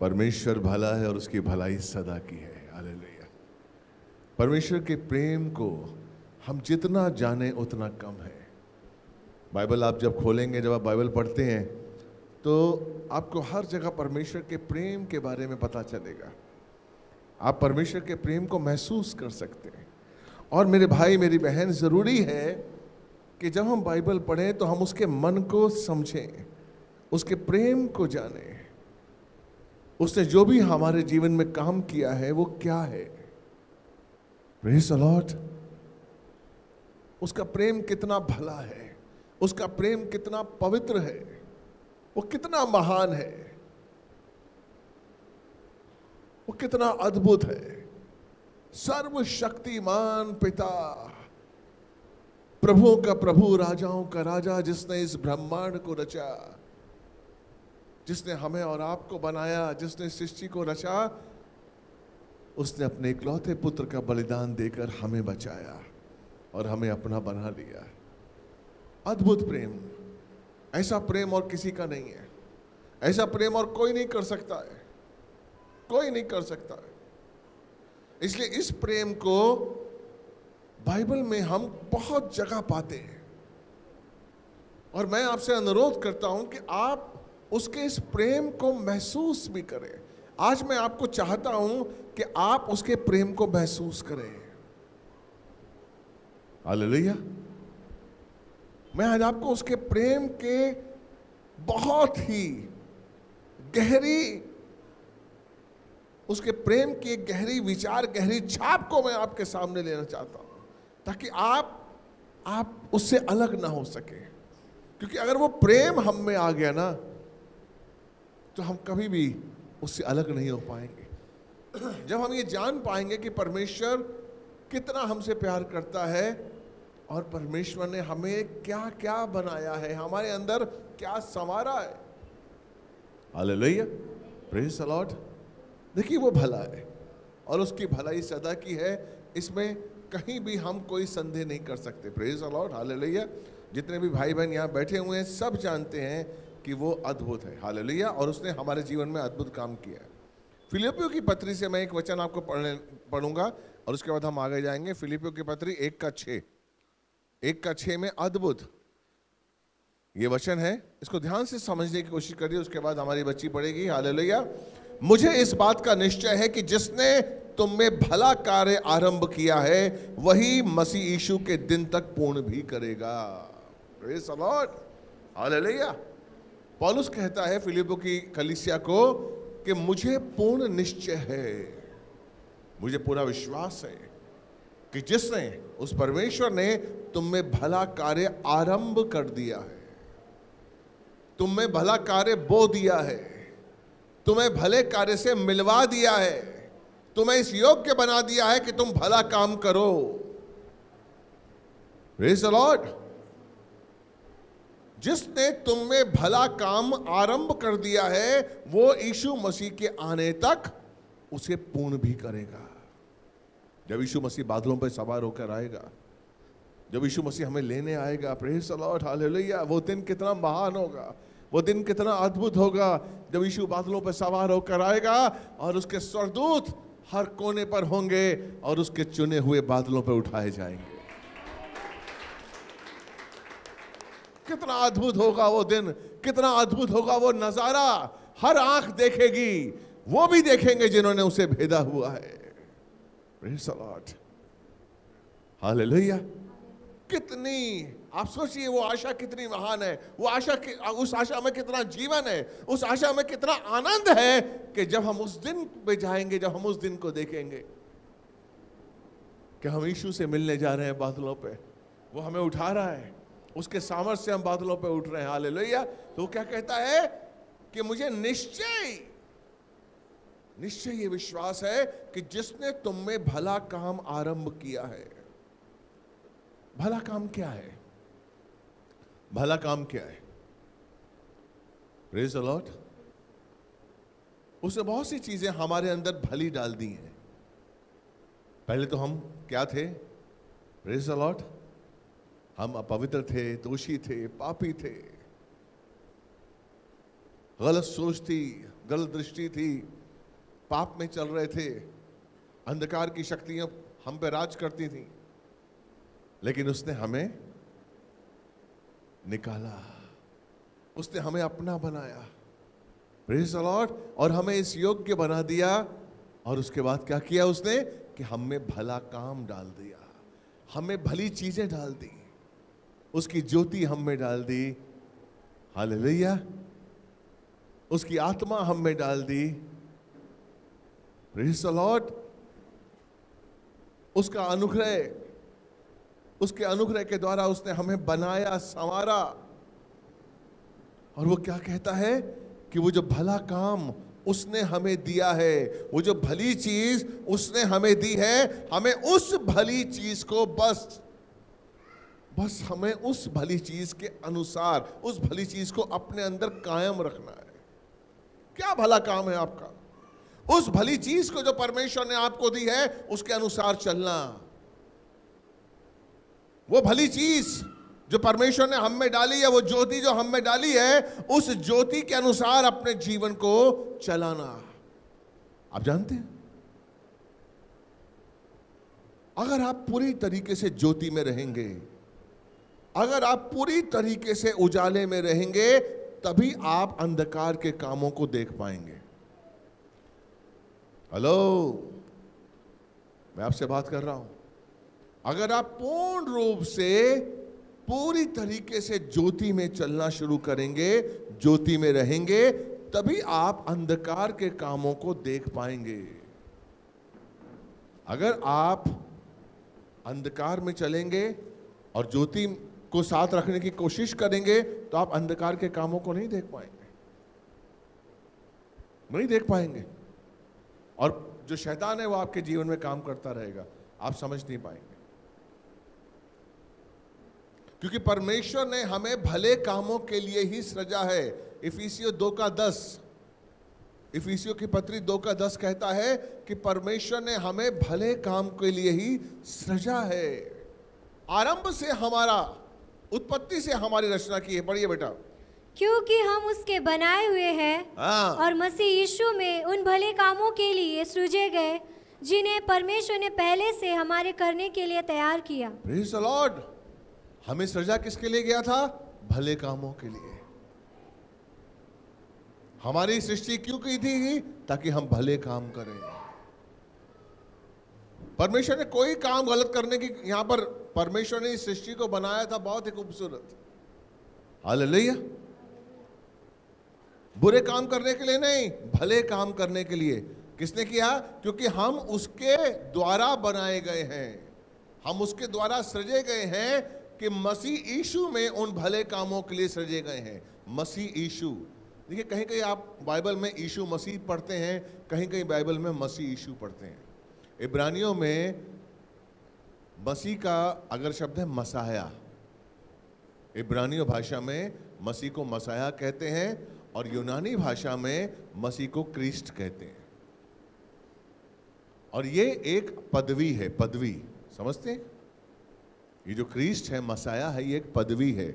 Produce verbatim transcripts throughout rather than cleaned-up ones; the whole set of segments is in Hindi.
परमेश्वर भला है और उसकी भलाई सदा की है। हालेलुया। परमेश्वर के प्रेम को हम जितना जाने उतना कम है। बाइबल आप जब खोलेंगे, जब आप बाइबल पढ़ते हैं तो आपको हर जगह परमेश्वर के प्रेम के बारे में पता चलेगा, आप परमेश्वर के प्रेम को महसूस कर सकते हैं। और मेरे भाई मेरी बहन, ज़रूरी है कि जब हम बाइबल पढ़ें तो हम उसके मन को समझें, उसके प्रेम को जानें, उसने जो भी हमारे जीवन में काम किया है वो क्या है। Praise the lord. उसका प्रेम कितना भला है, उसका प्रेम कितना पवित्र है, वो कितना महान है, वो कितना अद्भुत है। सर्वशक्तिमान पिता, प्रभुओं का प्रभु, राजाओं का राजा, जिसने इस ब्रह्मांड को रचा, जिसने हमें और आपको बनाया, जिसने सृष्टि को रचा, उसने अपने इकलौते पुत्र का बलिदान देकर हमें बचाया और हमें अपना बना लिया। अद्भुत प्रेम, ऐसा प्रेम और किसी का नहीं है, ऐसा प्रेम और कोई नहीं कर सकता है, कोई नहीं कर सकता है। इसलिए इस प्रेम को बाइबल में हम बहुत जगह पाते हैं और मैं आपसे अनुरोध करता हूं कि आप उसके इस प्रेम को महसूस भी करें। आज मैं आपको चाहता हूं कि आप उसके प्रेम को महसूस करें। हालेलुया। मैं आज आपको उसके प्रेम के बहुत ही गहरी, उसके प्रेम की गहरी विचार, गहरी छाप को मैं आपके सामने लेना चाहता हूँ ताकि आप आप उससे अलग ना हो सके। क्योंकि अगर वो प्रेम हम में आ गया ना तो हम कभी भी उससे अलग नहीं हो पाएंगे। जब हम ये जान पाएंगे कि परमेश्वर कितना हमसे प्यार करता है और परमेश्वर ने हमें क्या क्या बनाया है, हमारे अंदर क्या संवारा है। हालेलुया। Praise the lord. देखिए वो भला है और उसकी भलाई सदा की है, इसमें कहीं भी हम कोई संदेह नहीं कर सकते। Praise the lord. हालेलुया। जितने भी भाई बहन यहाँ बैठे हुए हैं सब जानते हैं कि वो अद्भुत है। हालेलुया। और उसने हमारे जीवन में अद्भुत काम किया है। फिलिपियों की पत्री से मैं एक वचन आपको पढ़ने पढ़ूंगा और उसके बाद हम आगे जाएंगे। फिलिपियों की पत्री एक का छः एक का छः में अद्भुत ये वचन है, इसको ध्यान से समझने की कोशिश करिए, उसके बाद हमारी बच्ची पढ़ेगी। हालेलुया। मुझे इस बात का निश्चय है कि जिसने तुम में भला कार्य आरंभ किया है वही मसीह यीशु के दिन तक पूर्ण भी करेगा। Praise the lord. Hallelujah. Paulus कहता है फिलिपियों की कलीसिया को कि मुझे पूर्ण निश्चय है, मुझे पूरा विश्वास है कि जिसने, उस परमेश्वर ने तुम में भला कार्य आरंभ कर दिया है, तुम में भला कार्य बो दिया है, तुम्हें भले कार्य से मिलवा दिया है, तुम्हें इस योग्य बना दिया है कि तुम भला काम करो। Praise the lord. जिसने तुम में भला काम आरंभ कर दिया है वो यीशु मसीह के आने तक उसे पूर्ण भी करेगा। जब यीशु मसीह बादलों पर सवार होकर आएगा, जब यीशु मसीह हमें लेने आएगा। Praise the lord. हालेलुया। वो दिन कितना महान होगा, वो दिन कितना अद्भुत होगा जब यीशु बादलों पर सवार होकर आएगा और उसके स्वर्गदूत हर कोने पर होंगे और उसके चुने हुए बादलों पर उठाए जाएंगे। कितना अद्भुत होगा वो दिन, कितना अद्भुत होगा वो नजारा। हर आंख देखेगी, वो भी देखेंगे जिन्होंने उसे भेदा हुआ है। Praise the lord. हालेलुया। कितनी, आप सोचिए वो आशा कितनी महान है, वो आशा कि, उस आशा में कितना जीवन है, उस आशा में कितना आनंद है कि जब हम उस दिन पे जाएंगे, जब हम उस दिन को देखेंगे कि हम यीशु से मिलने जा रहे हैं बादलों पे, वो हमें उठा रहा है, उसके सामर्थ्य से हम बादलों पे उठ रहे हैं। हालेलुया। तो क्या कहता है कि मुझे निश्चय निश्चय ये विश्वास है कि जिसने तुम में भला काम आरंभ किया है। भला काम क्या है? भला काम क्या है? Praise the lord. उसने बहुत सी चीजें हमारे अंदर भली डाल दी हैं। पहले तो हम क्या थे? Praise the lord. हम अपवित्र थे, दोषी थे, पापी थे, गलत सोच थी, गलत दृष्टि थी, पाप में चल रहे थे, अंधकार की शक्तियां हम पे राज करती थीं, लेकिन उसने हमें निकाला, उसने हमें अपना बनाया, प्रेज़ द लॉर्ड, और हमें इस योग्य बना दिया। और उसके बाद क्या किया उसने कि हमें भला काम डाल दिया, हमें भली चीजें डाल दी, उसकी ज्योति हम में डाल दी, हालेलुया, उसकी आत्मा हम में डाल दी, प्रेज़ द लॉर्ड, उसका अनुग्रह, उसके अनुग्रह के द्वारा उसने हमें बनाया, संवारा। और वो क्या कहता है कि वो जो भला काम उसने हमें दिया है, वो जो भली चीज उसने हमें दी है, हमें उस भली चीज को बस बस हमें उस भली चीज के अनुसार, उस भली चीज को अपने अंदर कायम रखना है। क्या भला काम है आपका? उस भली चीज को जो परमेश्वर ने आपको दी है उसके अनुसार चलना। वो भली चीज जो परमेश्वर ने हम में डाली है, वो ज्योति जो हम में डाली है, उस ज्योति के अनुसार अपने जीवन को चलाना। आप जानते हैं, अगर आप पूरी तरीके से ज्योति में रहेंगे, अगर आप पूरी तरीके से उजाले में रहेंगे, तभी आप अंधकार के कामों को देख पाएंगे। हेलो, मैं आपसे बात कर रहा हूं। अगर आप पूर्ण रूप से, पूरी तरीके से ज्योति में चलना शुरू करेंगे, ज्योति में रहेंगे, तभी आप अंधकार के कामों को देख पाएंगे। अगर आप अंधकार में चलेंगे और ज्योति को साथ रखने की कोशिश करेंगे, तो आप अंधकार के कामों को नहीं देख पाएंगे, नहीं देख पाएंगे। और जो शैतान है वो आपके जीवन में काम करता रहेगा, आप समझ नहीं पाएंगे, क्योंकि परमेश्वर ने हमें भले कामों के लिए ही सृजा है। इफिसियों दो का दस, इफिसियों की पत्री दो का दस कहता है कि परमेश्वर ने हमें भले काम के लिए ही सृजा है। आरंभ से हमारा, उत्पत्ति से हमारी रचना की है। पढ़िए बेटा। क्योंकि हम उसके बनाए हुए हैं और मसीह यीशु में उन भले कामों के लिए सृजे गए जिन्हें परमेश्वर ने पहले से हमारे करने के लिए तैयार किया। Praise the lord. हमें सृजा किसके लिए गया था? भले कामों के लिए। हमारी सृष्टि क्यों की थी? ताकि हम भले काम करें। परमेश्वर ने कोई काम गलत करने की, यहां पर परमेश्वर ने इस सृष्टि को बनाया था बहुत ही खूबसूरत, हालेलुया, बुरे काम करने के लिए नहीं, भले काम करने के लिए। किसने किया? क्योंकि हम उसके द्वारा बनाए गए हैं, हम उसके द्वारा सृजे गए हैं कि मसीह यीशु में उन भले कामों के लिए सृजे गए हैं। मसीह यीशु, देखिए कहीं कहीं आप बाइबल में यीशु मसीह पढ़ते हैं, कहीं कहीं बाइबल में मसीह यीशु पढ़ते हैं। इब्रानियों में मसीह का अगर शब्द है मसाया, इब्रानियों भाषा में मसीह को मसाया कहते हैं, और यूनानी भाषा में मसीह को क्रिस्ट कहते हैं। और ये एक पदवी है, पदवी, समझते हैं? ये जो क्रिस्ट है, मसाया है, ये एक पदवी है।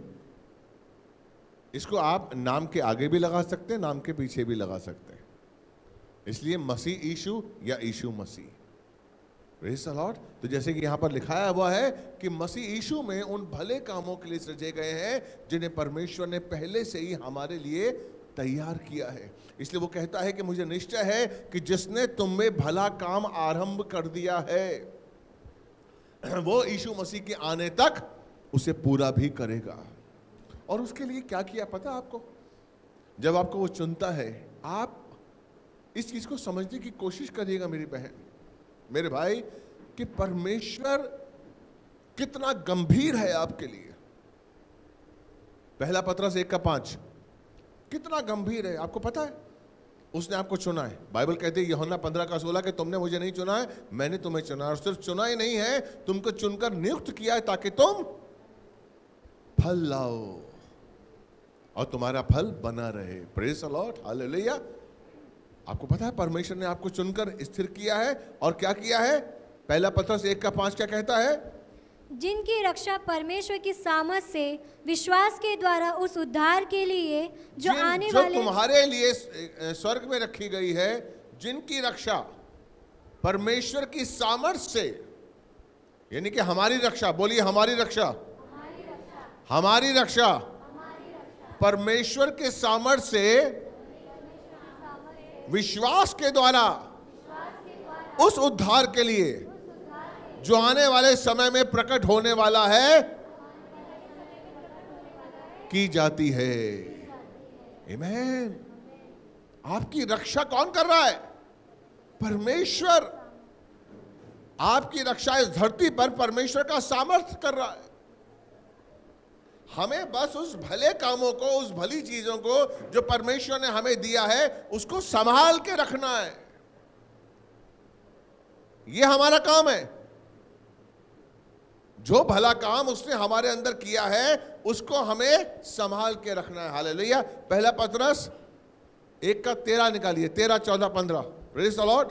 इसको आप नाम के आगे भी लगा सकते हैं, नाम के पीछे भी लगा सकते हैं। इसलिए मसीह यीशु या यीशु मसीह, प्रेज़ द लॉर्ड। तो जैसे कि यहाँ पर लिखाया हुआ है कि मसीह यीशु में उन भले कामों के लिए सृजे गए हैं जिन्हें परमेश्वर ने पहले से ही हमारे लिए तैयार किया है। इसलिए वो कहता है कि मुझे निश्चय है कि जिसने तुम में भला काम आरंभ कर दिया है, वो यीशु मसीह के आने तक उसे पूरा भी करेगा। और उसके लिए क्या किया पता आपको? जब आपको वो चुनता है, आप इस चीज़ को समझने की कोशिश करिएगा मेरी बहन, मेरे भाई, कि परमेश्वर कितना गंभीर है आपके लिए। पहला पतरस एक का पांच, कितना गंभीर है, आपको पता है? उसने आपको चुना है। बाइबल कहती है यूहन्ना पंद्रह का सोलह के, तुमने मुझे नहीं चुना है, मैंने तुम्हें चुना। और सिर्फ चुना ही नहीं है, तुमको चुनकर नियुक्त किया है ताकि तुम फल लाओ और तुम्हारा फल बना रहे। Praise the lord, hallelujah. आपको पता है परमेश्वर ने आपको चुनकर स्थिर किया है। और क्या किया है? पहला पत्रस एक का पांच क्या कहता है? जिनकी रक्षा परमेश्वर की सामर्थ से विश्वास के द्वारा उस उद्धार के लिए जो आने जो वाले तुम्हारे लिए स्वर्ग में रखी गई है, जिनकी रक्षा परमेश्वर की सामर्थ से, यानी कि हमारी रक्षा, बोलिए हमारी रक्षा, हमारी रक्षा, हमारी रक्षा, हमारी रक्षा परमेश्वर के सामर्थ से विश्वास के द्वारा उस उद्धार के लिए जो आने वाले समय में प्रकट होने वाला है की जाती है। आमीन। आपकी रक्षा कौन कर रहा है? परमेश्वर। आपकी रक्षा इस धरती पर परमेश्वर का सामर्थ्य कर रहा है। हमें बस उस भले कामों को, उस भली चीजों को जो परमेश्वर ने हमें दिया है, उसको संभाल के रखना है। यह हमारा काम है। जो भला काम उसने हमारे अंदर किया है उसको हमें संभाल के रखना है। हालेलुया। पहला पतरस एक का तेरह निकालिए, तेरह चौदह पंद्रह। Praise the lord.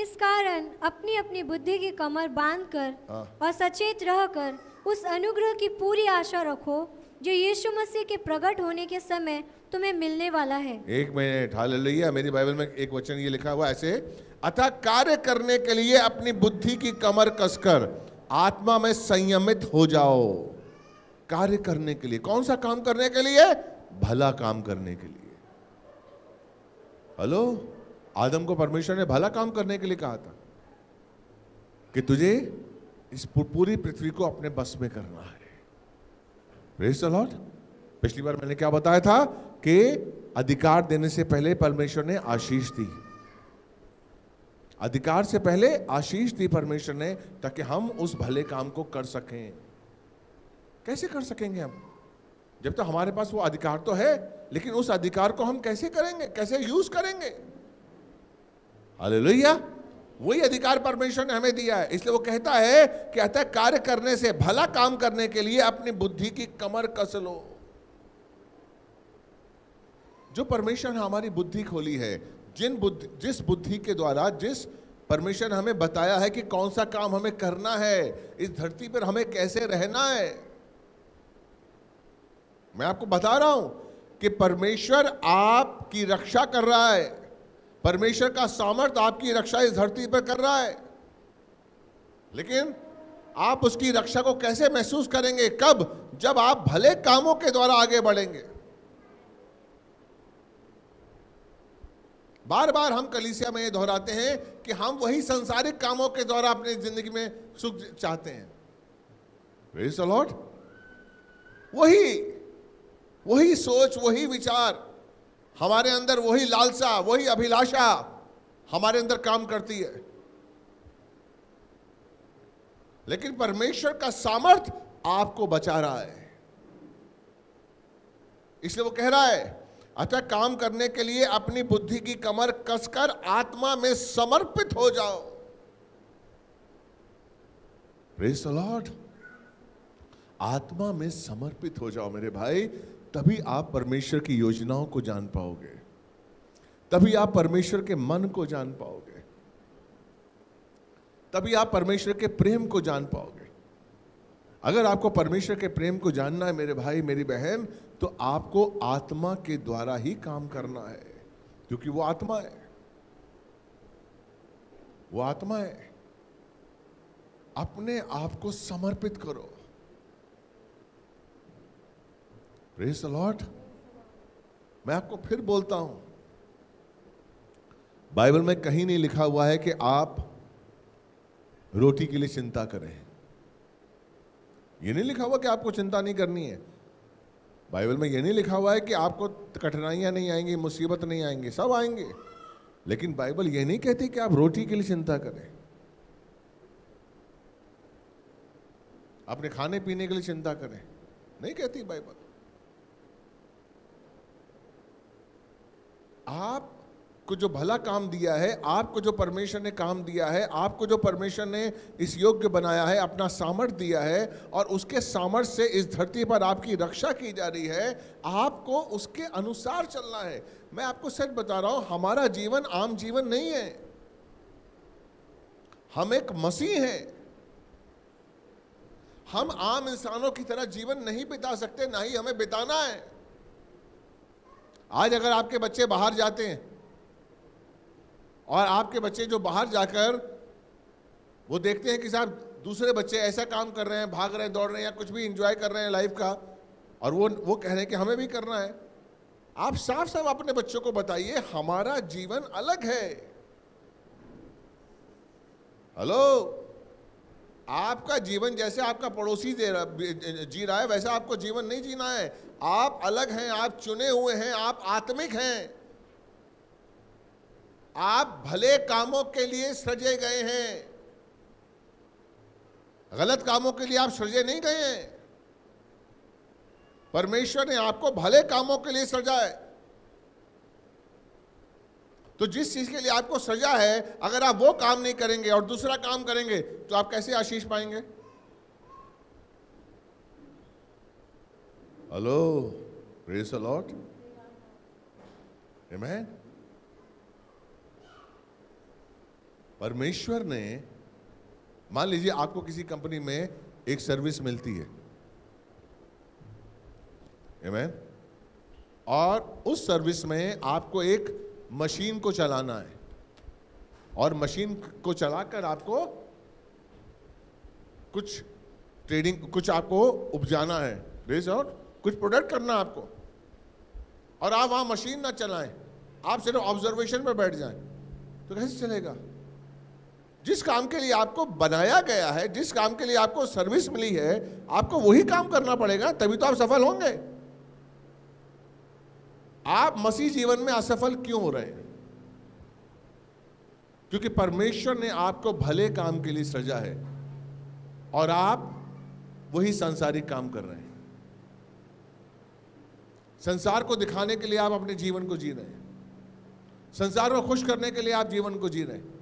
इस कारण अपनी अपनी बुद्धि की कमर बांधकर हाँ। और सचेत रहकर उस अनुग्रह की पूरी आशा रखो जो यीशु मसीह के प्रकट होने के समय तुम्हें मिलने वाला है। एक मिनट, हालेलुया। मेरी बाइबल में एक वचन ये लिखा हुआ ऐसे, अतः कार्य करने के लिए अपनी बुद्धि की कमर कसकर आत्मा में संयमित हो जाओ। कार्य करने के लिए, कौन सा काम करने के लिए? भला काम करने के लिए। हेलो, आदम को परमेश्वर ने भला काम करने के लिए कहा था कि तुझे इस पूरी पृथ्वी को अपने बस में करना है। Praise the lord. पिछली बार मैंने क्या बताया था कि अधिकार देने से पहले परमेश्वर ने आशीष दी, अधिकार से पहले आशीष दी परमेश्वर ने, ताकि हम उस भले काम को कर सकें। कैसे कर सकेंगे हम जब तो हमारे पास वो अधिकार तो है, लेकिन उस अधिकार को हम कैसे करेंगे, कैसे यूज करेंगे? हालेलुया। वही अधिकार परमेश्वर ने हमें दिया है। इसलिए वो कहता है कि अतः कार्य करने से, भला काम करने के लिए अपनी बुद्धि की कमर कस लो। जो परमेश्वर ने हमारी बुद्धि खोली है, जिन बुद्धि जिस बुद्धि के द्वारा, जिस परमेश्वर ने हमें बताया है कि कौन सा काम हमें करना है, इस धरती पर हमें कैसे रहना है। मैं आपको बता रहा हूं कि परमेश्वर आपकी रक्षा कर रहा है, परमेश्वर का सामर्थ आपकी रक्षा इस धरती पर कर रहा है। लेकिन आप उसकी रक्षा को कैसे महसूस करेंगे? कब? जब आप भले कामों के द्वारा आगे बढ़ेंगे। बार बार हम कलीसिया में ये दोहराते हैं कि हम वही संसारिक कामों के द्वारा अपनी जिंदगी में सुख चाहते हैं। Praise the lord. वही वही सोच, वही विचार, हमारे अंदर वही लालसा, वही अभिलाषा हमारे अंदर काम करती है। लेकिन परमेश्वर का सामर्थ आपको बचा रहा है। इसलिए वो कह रहा है, अतः काम करने के लिए अपनी बुद्धि की कमर कसकर आत्मा में समर्पित हो जाओ। Praise the lord. आत्मा में समर्पित हो जाओ मेरे भाई, तभी आप परमेश्वर की योजनाओं को जान पाओगे, तभी आप परमेश्वर के मन को जान पाओगे, तभी आप परमेश्वर के प्रेम को जान पाओगे। अगर आपको परमेश्वर के प्रेम को जानना है मेरे भाई, मेरी बहन, तो आपको आत्मा के द्वारा ही काम करना है, क्योंकि वो आत्मा है, वो आत्मा है। अपने आप को समर्पित करो। Praise the lord. मैं आपको फिर बोलता हूं, बाइबल में कहीं नहीं लिखा हुआ है कि आप रोटी के लिए चिंता करें। यह नहीं लिखा हुआ कि आपको चिंता नहीं करनी है। बाइबल में यह नहीं लिखा हुआ है कि आपको कठिनाइयां नहीं आएंगी, मुसीबत नहीं आएंगी, सब आएंगे। लेकिन बाइबल यह नहीं कहती कि आप रोटी के लिए चिंता करें, अपने खाने पीने के लिए चिंता करें, नहीं कहती बाइबल। आपको जो भला काम दिया है, आपको जो परमेश्वर ने काम दिया है, आपको जो परमेश्वर ने इस योग्य बनाया है, अपना सामर्थ दिया है, और उसके सामर्थ से इस धरती पर आपकी रक्षा की जा रही है, आपको उसके अनुसार चलना है। मैं आपको सच बता रहा हूं, हमारा जीवन आम जीवन नहीं है। हम एक मसीह हैं, हम आम इंसानों की तरह जीवन नहीं बिता सकते, ना ही हमें बिताना है। आज अगर आपके बच्चे बाहर जाते हैं और आपके बच्चे जो बाहर जाकर वो देखते हैं कि साहब दूसरे बच्चे ऐसा काम कर रहे हैं, भाग रहे हैं, दौड़ रहे हैं या कुछ भी इंजॉय कर रहे हैं लाइफ का, और वो वो कह रहे हैं कि हमें भी करना है। आप साफ साफ अपने बच्चों को बताइए हमारा जीवन अलग है। हेलो, आपका जीवन जैसे आपका पड़ोसी दे रहा जी रहा है वैसा आपको जीवन नहीं जीना है। आप अलग हैं, आप चुने हुए हैं, आप आत्मिक हैं, आप भले कामों के लिए सृजे गए हैं, गलत कामों के लिए आप सृजे नहीं गए हैं। परमेश्वर ने आपको भले कामों के लिए सृजा है। तो जिस चीज के लिए आपको सजा है, अगर आप वो काम नहीं करेंगे और दूसरा काम करेंगे तो आप कैसे आशीष पाएंगे? हेलो, प्रेज द लॉर्ड, आमेन। परमेश्वर ने, मान लीजिए आपको किसी कंपनी में एक सर्विस मिलती है, आमेन, और उस सर्विस में आपको एक मशीन को चलाना है और मशीन को चलाकर आपको कुछ ट्रेडिंग, कुछ आपको उपजाना है, बेस और कुछ प्रोडक्ट करना आपको, और आप वहाँ मशीन ना चलाएं, आप सिर्फ ऑब्जर्वेशन पर बैठ जाएं, तो कैसे चलेगा? जिस काम के लिए आपको बनाया गया है, जिस काम के लिए आपको सर्विस मिली है, आपको वही काम करना पड़ेगा, तभी तो आप सफल होंगे। आप मसीह जीवन में असफल क्यों हो रहे हैं? क्योंकि परमेश्वर ने आपको भले काम के लिए सजा है और आप वही सांसारिक काम कर रहे हैं। संसार को दिखाने के लिए आप अपने जीवन को जी रहे हैं, संसार को खुश करने के लिए आप जीवन को जी रहे हैं।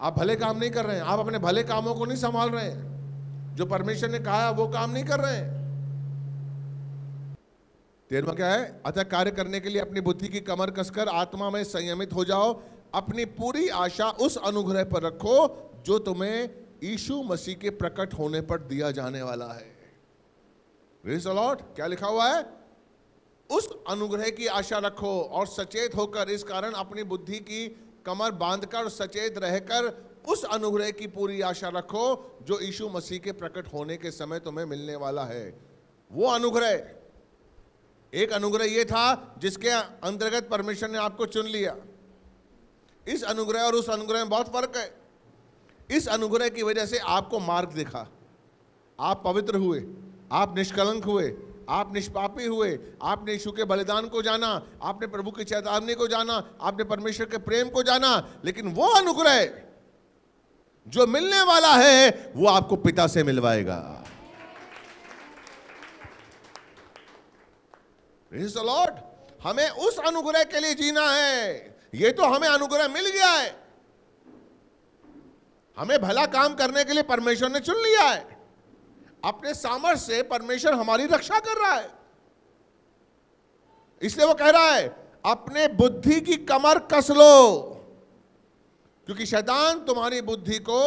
आप भले काम नहीं कर रहे हैं, आप अपने भले कामों को नहीं संभाल रहे हैं, जो परमेश्वर ने कहा वो काम नहीं कर रहे हैं। तेरहवां क्या है? अतः कार्य करने के लिए अपनी बुद्धि की कमर कसकर आत्मा में संयमित हो जाओ, अपनी पूरी आशा उस अनुग्रह पर रखो जो तुम्हें यीशु मसीह के प्रकट होने पर दिया जाने वाला है। Praise the Lord, क्या लिखा हुआ है? उस अनुग्रह की आशा रखो और सचेत होकर, इस कारण अपनी बुद्धि की कमर बांधकर सचेत रहकर उस अनुग्रह की पूरी आशा रखो जो यीशु मसीह के प्रकट होने के समय तुम्हें मिलने वाला है। वो अनुग्रह, एक अनुग्रह यह था जिसके अंतर्गत परमेश्वर ने आपको चुन लिया। इस अनुग्रह और उस अनुग्रह में बहुत फर्क है। इस अनुग्रह की वजह से आपको मार्ग दिखा, आप पवित्र हुए, आप निष्कलंक हुए, आप निष्पापी हुए, आपने यीशु के बलिदान को जाना, आपने प्रभु की चेतावनी को जाना, आपने परमेश्वर के प्रेम को जाना। लेकिन वो अनुग्रह जो मिलने वाला है वो आपको पिता से मिलवाएगा। प्रेज़ द लॉर्ड, हमें उस अनुग्रह के लिए जीना है। ये तो हमें अनुग्रह मिल गया है, हमें भला काम करने के लिए परमेश्वर ने चुन लिया है। अपने सामर्थ्य से परमेश्वर हमारी रक्षा कर रहा है, इसलिए वो कह रहा है अपने बुद्धि की कमर कस लो, क्योंकि शैतान तुम्हारी बुद्धि को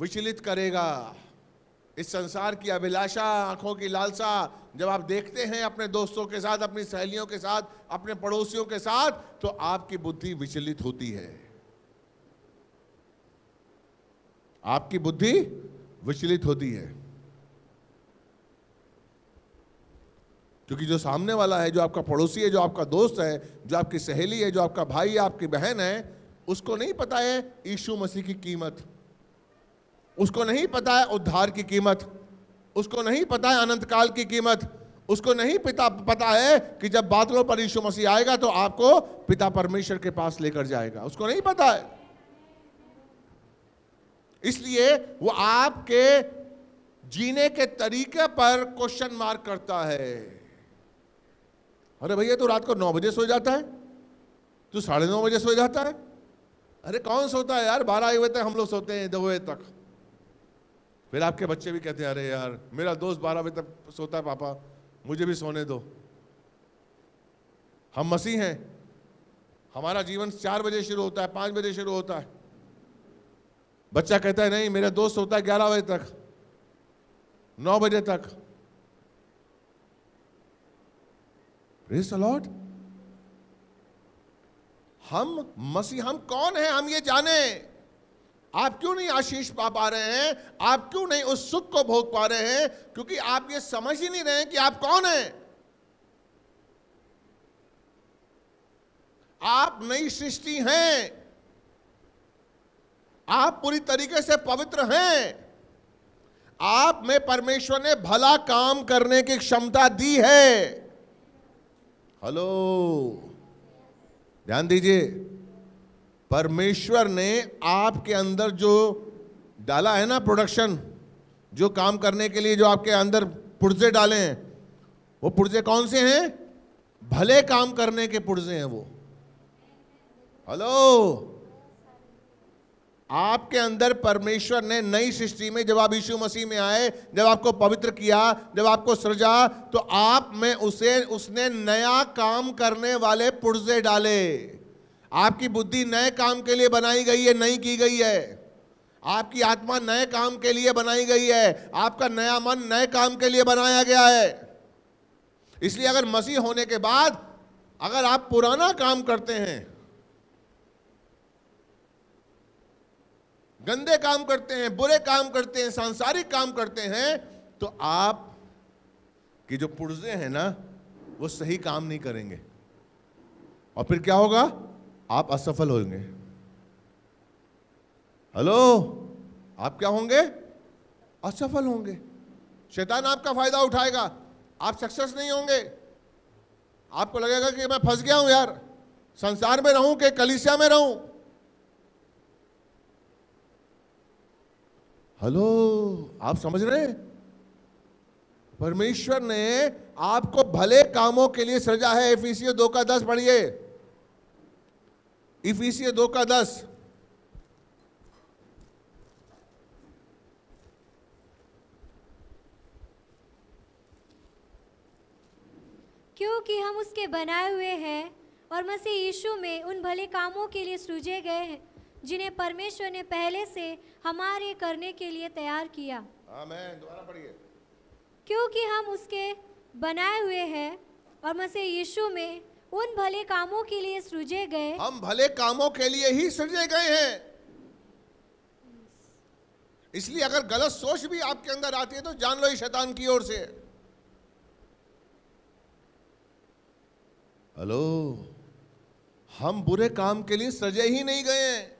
विचलित करेगा। इस संसार की अभिलाषा, आंखों की लालसा, जब आप देखते हैं अपने दोस्तों के साथ, अपनी सहेलियों के साथ, अपने पड़ोसियों के साथ, तो आपकी बुद्धि विचलित होती है, आपकी बुद्धि विचलित होती है। क्योंकि जो सामने वाला है, जो आपका पड़ोसी है, जो आपका दोस्त है, जो आपकी सहेली है, जो आपका भाई है, आपकी बहन है, उसको नहीं पता है यीशु मसीह की कीमत, उसको नहीं पता है उद्धार की कीमत, उसको नहीं पता है अनंत काल की कीमत, उसको नहीं पिता पता है कि जब बादलों पर यीशु मसीह आएगा तो आपको पिता परमेश्वर के पास लेकर जाएगा, उसको नहीं पता है। इसलिए वो आपके जीने के तरीके पर क्वेश्चन मार्क करता है। अरे भैया, तू रात को नौ बजे सो जाता है, तू साढ़े नौ बजे सो जाता है। अरे कौन सोता है यार, बारह बजे तक हम लोग सोते हैं, दो बजे तक। फिर आपके बच्चे भी कहते हैं अरे यार मेरा दोस्त बारह बजे तक सोता है, पापा मुझे भी सोने दो। हम मसीह हैं, हमारा जीवन चार बजे शुरू होता है, पाँच बजे शुरू होता है, बच्चा कहता है नहीं मेरा दोस्त होता है ग्यारह बजे तक, नौ बजे तक। Praise the lord. हम मसीह, हम कौन है हम ये जाने। आप क्यों नहीं आशीष पा पा रहे हैं, आप क्यों नहीं उस सुख को भोग पा रहे हैं, क्योंकि आप ये समझ ही नहीं रहे हैं कि आप कौन हैं। आप नई सृष्टि हैं, आप पूरी तरीके से पवित्र हैं, आप में परमेश्वर ने भला काम करने की क्षमता दी है। हेलो, ध्यान दीजिए, परमेश्वर ने आपके अंदर जो डाला है ना प्रोडक्शन, जो काम करने के लिए जो आपके अंदर पुर्जे डाले हैं, वो पुर्जे कौन से हैं? भले काम करने के पुर्जे हैं वो। हेलो, आपके अंदर परमेश्वर ने नई सृष्टि में, जब आप यीशु मसीह में आए, जब आपको पवित्र किया, जब आपको सृजा, तो आप में उसे उसने नया काम करने वाले पुर्जे डाले। आपकी बुद्धि नए काम के लिए बनाई गई है, नहीं की गई है। आपकी आत्मा नए काम के लिए बनाई गई है, आपका नया मन नए काम के लिए बनाया गया है। इसलिए अगर मसीह होने के बाद अगर आप पुराना काम करते हैं, गंदे काम करते हैं, बुरे काम करते हैं, सांसारिक काम करते हैं, तो आप की जो पुर्जे हैं ना वो सही काम नहीं करेंगे, और फिर क्या होगा? आप असफल होंगे। हेलो, आप क्या होंगे? असफल होंगे। शैतान आपका फायदा उठाएगा, आप सक्सेस नहीं होंगे। आपको लगेगा कि मैं फंस गया हूं यार, संसार में रहूं कि कलीसिया में रहूं। हेलो, आप समझ रहे हैं? परमेश्वर ने आपको भले कामों के लिए सृजा है। इफिसियों दो का दस पढ़िए, इफिसियों दो का दस। क्योंकि हम उसके बनाए हुए हैं और मसीह यीशु में उन भले कामों के लिए सृजे गए हैं जिन्हें परमेश्वर ने पहले से हमारे करने के लिए तैयार किया। आमेन। दोबारा पढ़िए। क्योंकि हम उसके बनाए हुए हैं और मसीह यीशु में उन भले कामों के लिए सृजे गए। हम भले कामों के लिए ही सृजे गए हैं। इसलिए अगर गलत सोच भी आपके अंदर आती है तो जान लो ये शैतान की ओर से। हेलो, हम बुरे काम के लिए सृजे ही नहीं गए हैं।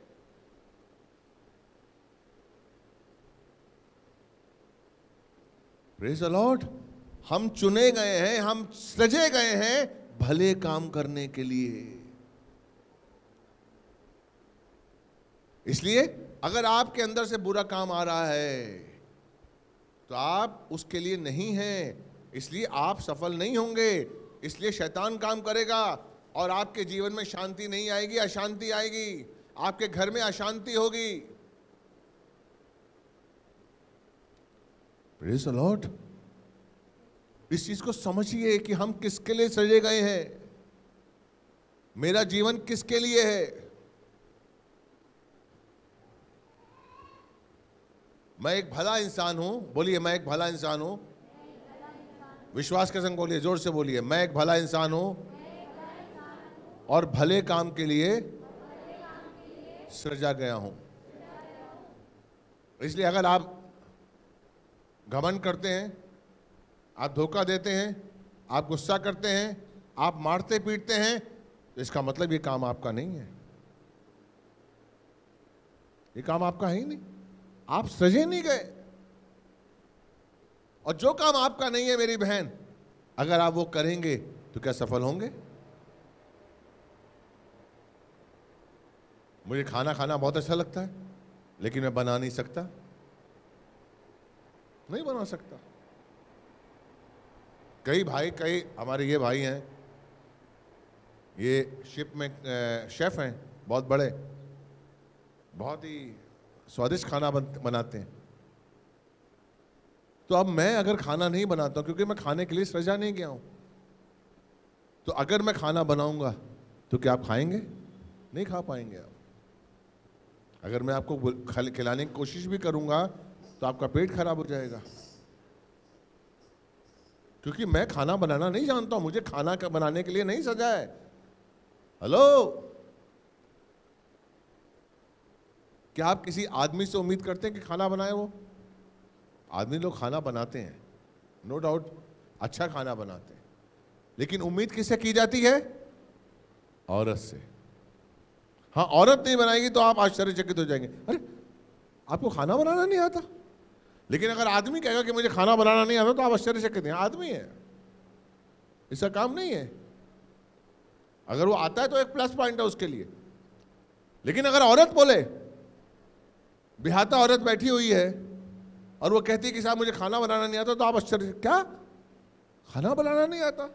Praise the lord. हम चुने गए हैं, हम सजे गए हैं भले काम करने के लिए। इसलिए अगर आपके अंदर से बुरा काम आ रहा है तो आप उसके लिए नहीं हैं, इसलिए आप सफल नहीं होंगे। इसलिए शैतान काम करेगा और आपके जीवन में शांति नहीं आएगी, अशांति आएगी, आपके घर में अशांति होगी। Praise the lord. इस चीज को समझिए कि हम किसके लिए सजे गए हैं, मेरा जीवन किसके लिए है। मैं एक भला इंसान हूं, बोलिए मैं एक भला इंसान हूं। विश्वास के संग बोलिए, जोर से बोलिए, मैं एक भला इंसान हूं और भले काम के लिए सृजा गया हूं। इसलिए अगर आप घमंड करते हैं, आप धोखा देते हैं, आप गुस्सा करते हैं, आप मारते पीटते हैं, तो इसका मतलब ये काम आपका नहीं है, ये काम आपका है ही नहीं, आप सजे नहीं गए। और जो काम आपका नहीं है मेरी बहन, अगर आप वो करेंगे तो क्या सफल होंगे? मुझे खाना खाना बहुत अच्छा लगता है, लेकिन मैं बना नहीं सकता, नहीं बना सकता। कई भाई, कई हमारे ये भाई हैं, ये शिप में शेफ हैं, बहुत बड़े, बहुत ही स्वादिष्ट खाना बनाते हैं। तो अब मैं अगर खाना नहीं बनाता हूँ, क्योंकि मैं खाने के लिए सजा नहीं गया हूँ, तो अगर मैं खाना बनाऊँगा तो क्या आप खाएंगे? नहीं खा पाएंगे आप। अगर मैं आपको खिलाने की कोशिश भी करूँगा तो आपका पेट खराब हो जाएगा, क्योंकि मैं खाना बनाना नहीं जानता हूं, मुझे खाना का बनाने के लिए नहीं सजा है। हेलो, क्या आप किसी आदमी से उम्मीद करते हैं कि खाना बनाए? वो आदमी लोग खाना बनाते हैं, नो डाउट अच्छा खाना बनाते हैं, लेकिन उम्मीद किससे की जाती है? औरत से। हाँ, औरत नहीं बनाएगी तो आप आश्चर्यचकित हो जाएंगे, अरे आपको खाना बनाना नहीं आता। लेकिन अगर आदमी कहेगा कि मुझे खाना बनाना नहीं आता तो आप आश्चर्यचकित हैं, आदमी है, इसका काम नहीं है। अगर वो आता है तो एक प्लस पॉइंट है उसके लिए। लेकिन अगर औरत बोले, बिहाता औरत बैठी हुई है और वो कहती है कि साहब मुझे खाना बनाना नहीं आता, तो आप आश्चर्य, क्या खाना बनाना नहीं आता?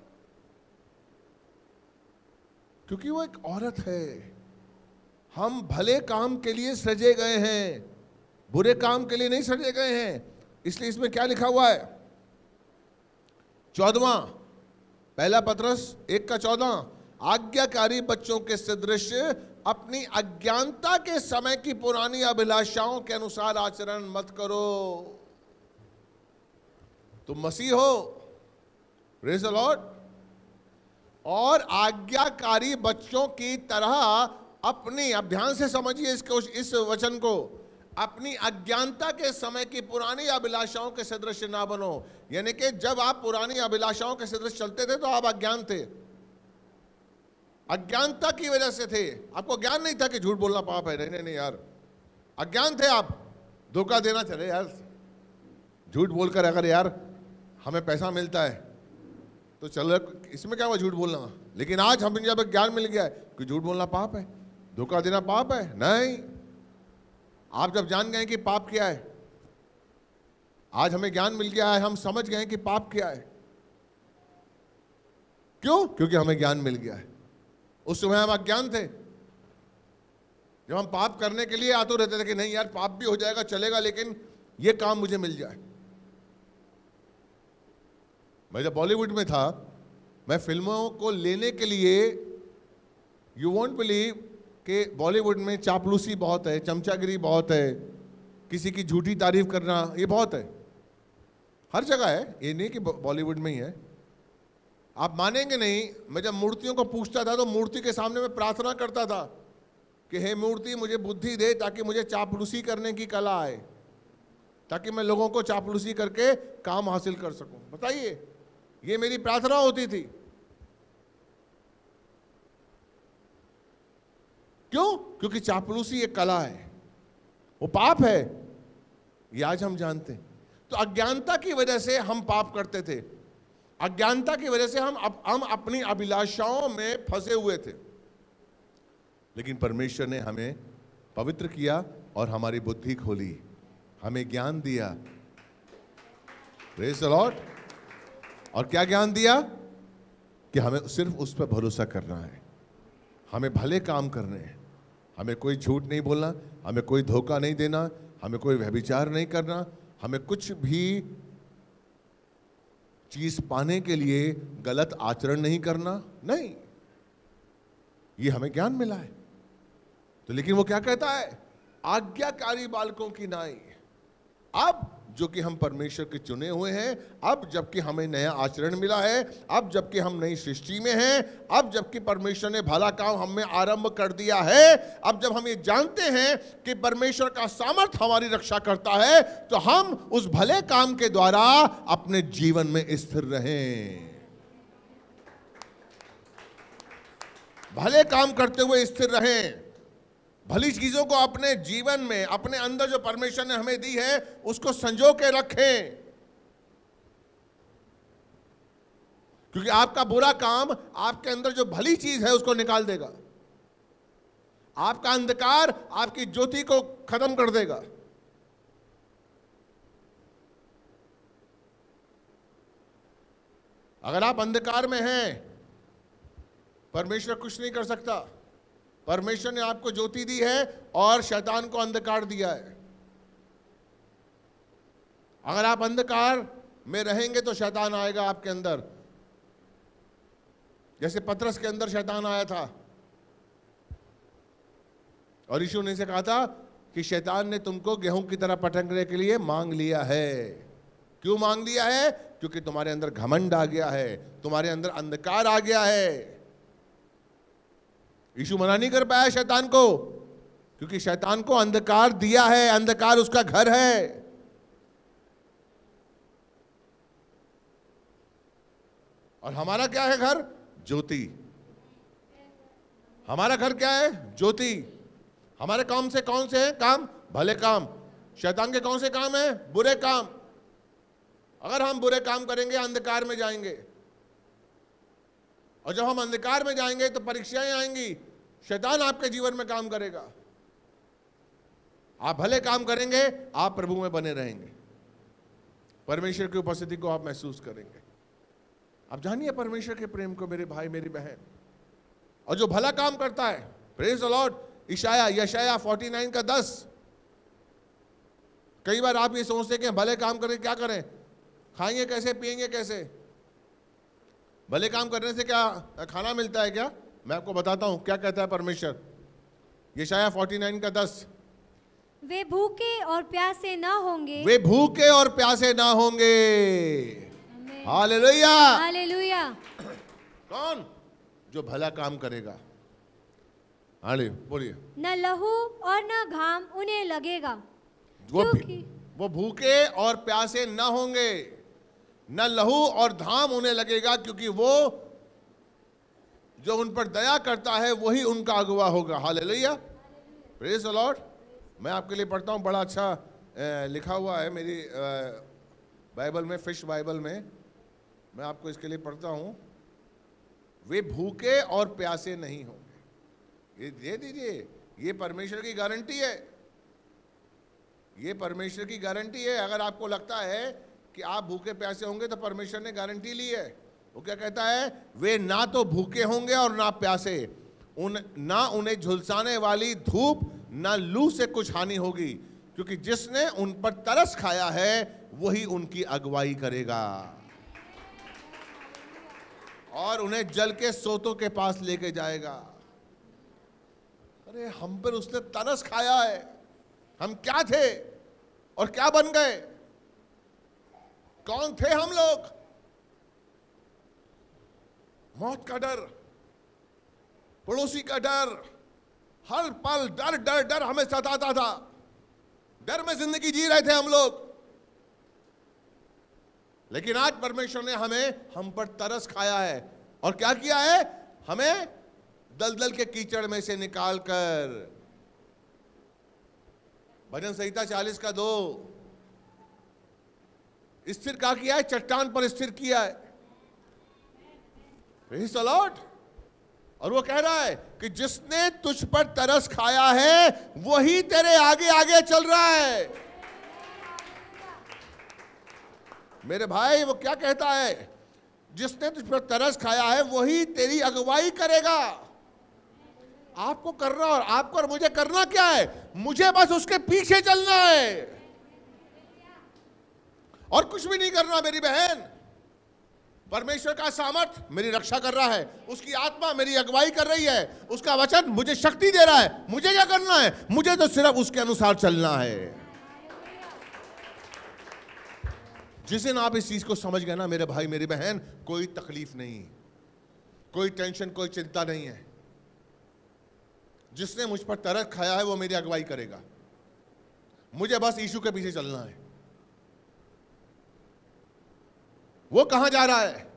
क्योंकि वो एक औरत है। हम भले काम के लिए सजे गए हैं, बुरे काम के लिए नहीं सजे गए हैं। इसलिए इसमें क्या लिखा हुआ है? चौदवा, पहला पत्रस एक का चौदह, आज्ञाकारी बच्चों के सदृश अपनी अज्ञानता के समय की पुरानी अभिलाषाओं के अनुसार आचरण मत करो। तुम मसीह हो, प्रेज द लॉर्ड, और आज्ञाकारी बच्चों की तरह अपनी, अब ध्यान से समझिए इसको, इस वचन को, अपनी अज्ञानता के समय की पुरानी अभिलाषाओं के सदृश ना बनो। यानी कि जब आप पुरानी अभिलाषाओं के सदृश चलते थे तो आप अज्ञान थे, अज्ञानता की वजह से थे। आपको ज्ञान नहीं था कि झूठ बोलना पाप है, नहीं नहीं यार, अज्ञान थे आप, धोखा देना, चले यार झूठ बोलकर अगर यार हमें पैसा मिलता है तो चलो, इसमें क्या हुआ झूठ बोलना। लेकिन आज हमें जब ज्ञान मिल गया है कि झूठ बोलना पाप है, धोखा देना पाप है, नहीं, आप जब जान गए कि पाप क्या है, आज हमें ज्ञान मिल गया है, हम समझ गए कि पाप क्या है। क्यों? क्योंकि हमें ज्ञान मिल गया है। उस समय हम अज्ञान थे, जब हम पाप करने के लिए आते रहते थे कि नहीं यार पाप भी हो जाएगा चलेगा, लेकिन ये काम मुझे मिल जाए। मैं जब बॉलीवुड में था, मैं फिल्मों को लेने के लिए, यू वोंट बिलीव कि बॉलीवुड में चापलूसी बहुत है, चमचागिरी बहुत है, किसी की झूठी तारीफ करना, ये बहुत है, हर जगह है, ये नहीं कि बॉलीवुड में ही है। आप मानेंगे नहीं, मैं जब मूर्तियों को पूछता था तो मूर्ति के सामने मैं प्रार्थना करता था कि हे मूर्ति मुझे बुद्धि दे ताकि मुझे चापलूसी करने की कला आए, ताकि मैं लोगों को चापलूसी करके काम हासिल कर सकूं। बताइए, ये मेरी प्रार्थना होती थी। क्यों? क्योंकि चापलूसी एक कला है, वो पाप है, ये आज हम जानते हैं। तो अज्ञानता की वजह से हम पाप करते थे, अज्ञानता की वजह से हम अप, हम अपनी अभिलाषाओं में फंसे हुए थे। लेकिन परमेश्वर ने हमें पवित्र किया और हमारी बुद्धि खोली, हमें ज्ञान दिया, प्रेज द लॉर्ड। और क्या ज्ञान दिया? कि हमें सिर्फ उस पर भरोसा करना है, हमें भले काम करने हैं, हमें कोई झूठ नहीं बोलना, हमें कोई धोखा नहीं देना, हमें कोई व्यभिचार नहीं करना, हमें कुछ भी चीज पाने के लिए गलत आचरण नहीं करना, नहीं, ये हमें ज्ञान मिला है। तो लेकिन वो क्या कहता है? आज्ञाकारी बालकों की नाई। अब जो कि हम परमेश्वर के चुने हुए हैं, अब जबकि हमें नया आचरण मिला है, अब जबकि हम नई सृष्टि में हैं, अब जबकि परमेश्वर ने भला काम हम में आरंभ कर दिया है, अब जब हम ये जानते हैं कि परमेश्वर का सामर्थ हमारी रक्षा करता है, तो हम उस भले काम के द्वारा अपने जीवन में स्थिर रहें। भले काम करते हुए स्थिर रहें, भली चीजों को अपने जीवन में, अपने अंदर जो परमेश्वर ने हमें दी है उसको संजो के रखें। क्योंकि आपका बुरा काम आपके अंदर जो भली चीज है उसको निकाल देगा, आपका अंधकार आपकी ज्योति को खत्म कर देगा। अगर आप अंधकार में हैं, परमेश्वर कुछ नहीं कर सकता। परमेश्वर ने आपको ज्योति दी है और शैतान को अंधकार दिया है। अगर आप अंधकार में रहेंगे तो शैतान आएगा आपके अंदर, जैसे पतरस के अंदर शैतान आया था और यीशु ने इसे कहा था कि शैतान ने तुमको गेहूं की तरह पटकने के लिए मांग लिया है। क्यों मांग लिया है? क्योंकि तुम्हारे अंदर घमंड आ गया है, तुम्हारे अंदर अंधकार आ गया है। यीशु मना नहीं कर पाया शैतान को, क्योंकि शैतान को अंधकार दिया है, अंधकार उसका घर है। और हमारा क्या है घर? ज्योति। हमारा घर क्या है? ज्योति। हमारे काम से कौन से है काम? भले काम। शैतान के कौन से काम है? बुरे काम। अगर हम बुरे काम करेंगे अंधकार में जाएंगे, और जब हम अंधकार में जाएंगे तो परीक्षाएं आएंगी। शैतान आपके जीवन में काम करेगा। आप भले काम करेंगे, आप प्रभु में बने रहेंगे, परमेश्वर की उपस्थिति को आप महसूस करेंगे। आप जानिए परमेश्वर के प्रेम को मेरे भाई मेरी बहन। और जो भला काम करता है, प्रेज द लॉर्ड। इशाया यशाया उनचास का दस। कई बार आप ये सोचते कि भले काम करें, क्या करें, खाएंगे कैसे, पिएंगे कैसे, भले काम करने से क्या खाना मिलता है क्या? मैं आपको बताता हूं क्या कहता है परमेश्वर। यशाया उनचास का दस। वे भूखे और प्यासे ना होंगे, वे भूखे और प्यासे ना होंगे। Hallelujah, hallelujah. कौन? जो भला काम करेगा। हाले बोलिए। न लहू और न घाम उन्हें लगेगा। वो वो भूखे और प्यासे ना होंगे, न लहू और घाम उन्हें लगेगा, क्योंकि वो जो उन पर दया करता है वही उनका अगुवा होगा। Hallelujah, praise the lord. मैं आपके लिए पढ़ता हूँ, बड़ा अच्छा ए, लिखा हुआ है मेरी बाइबल में, फिश बाइबल में। मैं आपको इसके लिए पढ़ता हूँ। वे भूखे और प्यासे नहीं होंगे। ये दे दीजिए, ये परमेश्वर की गारंटी है, ये परमेश्वर की गारंटी है। अगर आपको लगता है कि आप भूखे प्यासे होंगे तो परमेश्वर ने गारंटी ली है। वो क्या कहता है? वे ना तो भूखे होंगे और ना प्यासे, उन ना उन्हें झुलसाने वाली धूप ना लू से कुछ हानि होगी, क्योंकि जिसने उन पर तरस खाया है वही उनकी अगुवाई करेगा और उन्हें जल के सोतों के पास लेके जाएगा। अरे, हम पर उसने तरस खाया है। हम क्या थे और क्या बन गए? कौन थे हम लोग? मौत का डर, पड़ोसी का डर, हर पल डर डर डर हमें सताता था। डर में जिंदगी जी रहे थे हम लोग। लेकिन आज परमेश्वर ने हमें हम पर तरस खाया है और क्या किया है? हमें दलदल के कीचड़ में से निकालकर। भजन संहिता चालीस का दो। स्थिर क्या किया है? चट्टान पर स्थिर किया है। Praise the lord. और वो कह रहा है कि जिसने तुझ पर तरस खाया है वही तेरे आगे आगे चल रहा है। मेरे भाई, वो क्या कहता है? जिसने तुझ पर तरस खाया है वही तेरी अगुवाई करेगा। आपको करना, और आपको और मुझे करना क्या है? मुझे बस उसके पीछे चलना है और कुछ भी नहीं करना। मेरी बहन, परमेश्वर का सामर्थ मेरी रक्षा कर रहा है, उसकी आत्मा मेरी अगुवाई कर रही है, उसका वचन मुझे शक्ति दे रहा है। मुझे क्या करना है? मुझे तो सिर्फ उसके अनुसार चलना है। जिस दिन आप इस चीज को समझ गए ना मेरे भाई मेरी बहन, कोई तकलीफ नहीं, कोई टेंशन, कोई चिंता नहीं है। जिसने मुझ पर तरस खाया है वो मेरी अगुवाई करेगा। मुझे बस यीशु के पीछे चलना है। वो कहां जा रहा है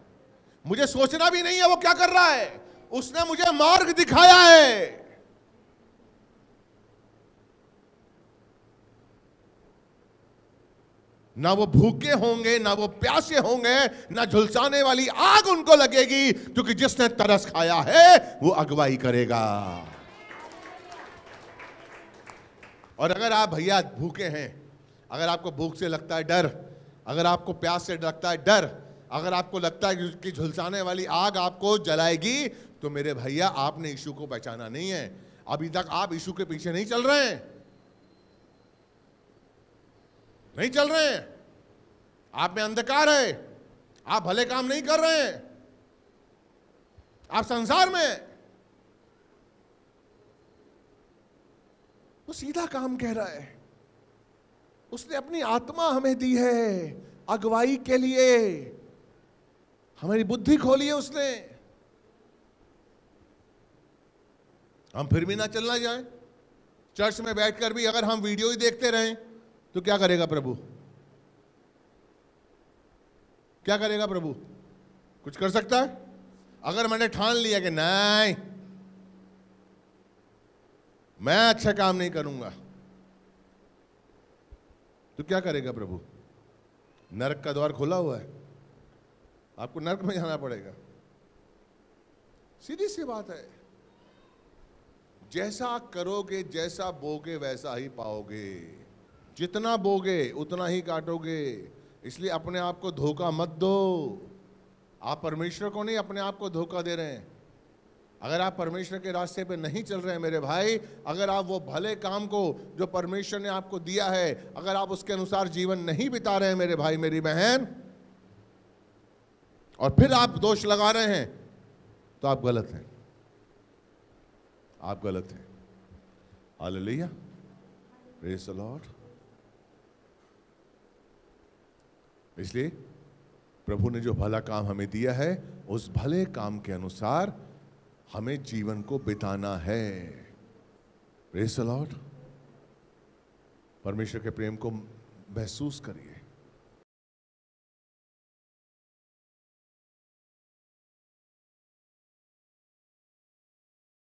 मुझे सोचना भी नहीं है, वो क्या कर रहा है। उसने मुझे मार्ग दिखाया है। ना वो भूखे होंगे, ना वो प्यासे होंगे, ना झुलसाने वाली आग उनको लगेगी, क्योंकि जिसने तरस खाया है वो अगुवाई करेगा। और अगर आप भैया भूखे हैं, अगर आपको भूख से लगता है डर, अगर आपको प्यास से लगता है डर, अगर आपको लगता है कि झुलसाने वाली आग आपको जलाएगी, तो मेरे भैया आपने यीशु को पहचाना नहीं है। अभी तक आप यीशु के पीछे नहीं चल रहे हैं, नहीं चल रहे हैं। आप में अंधकार है, आप भले काम नहीं कर रहे हैं, आप संसार में। तो सीधा काम कह रहा है। उसने अपनी आत्मा हमें दी है अगुवाई के लिए, हमारी बुद्धि खोली है उसने, हम फिर भी ना चलना जाए। चर्च में बैठकर भी अगर हम वीडियो ही देखते रहें तो क्या करेगा प्रभु, क्या करेगा प्रभु, कुछ कर सकता है? अगर मैंने ठान लिया कि नहीं मैं अच्छा काम नहीं करूंगा तो क्या करेगा प्रभु? नरक का द्वार खुला हुआ है, आपको नरक में जाना पड़ेगा। सीधी सी बात है, जैसा करोगे जैसा बोगे वैसा ही पाओगे, जितना बोगे उतना ही काटोगे। इसलिए अपने आप को धोखा मत दो। आप परमेश्वर को नहीं, अपने आप को धोखा दे रहे हैं। अगर आप परमेश्वर के रास्ते पे नहीं चल रहे हैं मेरे भाई, अगर आप वो भले काम को जो परमेश्वर ने आपको दिया है अगर आप उसके अनुसार जीवन नहीं बिता रहे हैं मेरे भाई मेरी बहन, और फिर आप दोष लगा रहे हैं तो आप गलत हैं, आप गलत हैं। Hallelujah, praise the lord. इसलिए प्रभु ने जो भला काम हमें दिया है उस भले काम के अनुसार हमें जीवन को बिताना है। Praise the lord. परमेश्वर के प्रेम को महसूस करिए।